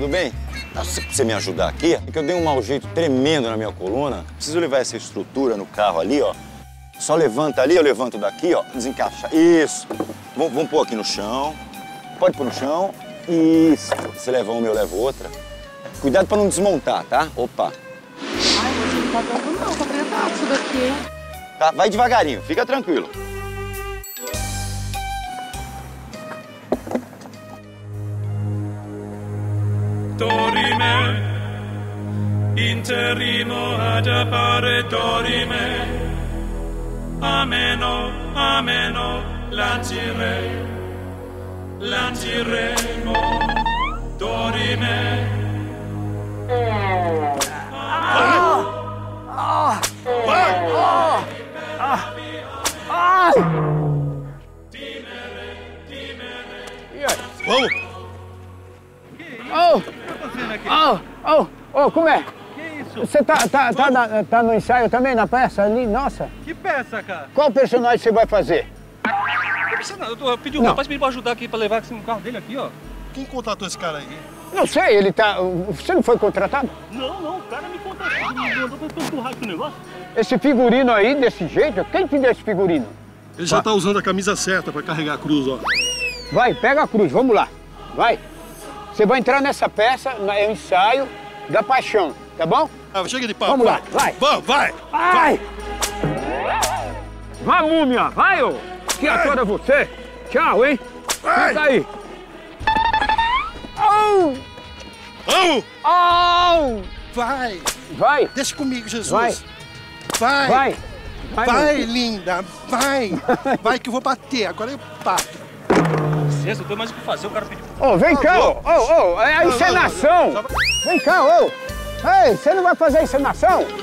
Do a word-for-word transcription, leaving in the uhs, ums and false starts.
tudo bem? Se você me ajudar aqui, porque eu dei um mau jeito tremendo na minha coluna. Preciso levar essa estrutura no carro ali, ó. Só levanta ali, eu levanto daqui, ó. Desencaixa. Isso. Vamos, vamos pôr aqui no chão. Pode pôr no chão. Isso. Você leva uma, eu levo outra. Cuidado pra não desmontar, tá? Opa. Ai, mas não tá dando não, tá apertado isso daqui. Tá, vai devagarinho, fica tranquilo. Dorime, interrimo ad appare dorime, ameno, ameno, lancirei, lanciremo, dorime. Ah! Ah! Ah! Ah! Vamos! Oh! Oh, oh, oh, como é? Que isso? Você tá, tá, tá, na, tá no ensaio também, na peça ali? Nossa! Que peça, cara? Qual personagem você vai fazer? Eu, tô, eu pedi o rapaz pra ajudar aqui, pra levar assim, no carro dele aqui, ó. Quem contratou esse cara aí? Não sei, ele tá... Você não foi contratado? Não, não, o cara me contratou, me mandou pra empurrar aqui o negócio. Esse figurino aí, desse jeito, quem te deu esse figurino? Ele já tá usando a camisa certa pra carregar a cruz, ó. Vai, pega a cruz, vamos lá, vai. Você vai entrar nessa peça, no ensaio da Paixão, tá bom? Ah, chega de papo. Vamos lá, vai. Vamos, vai. Vai! Vai, múmia, vai, ô! Que atora você! Tchau, hein? Vai. Fica aí! Au! Au! Au! Vai! Vai! Deixa comigo, Jesus! Vai! Vai! Vai, vai, vai linda! Vai! Vai que eu vou bater, agora eu bato! Licença, eu tenho mais o que fazer, o cara pediu. Ô, vem cá, ô! Ô, ô! É a encenação! Vem cá, ô! Ei, você não vai fazer a encenação?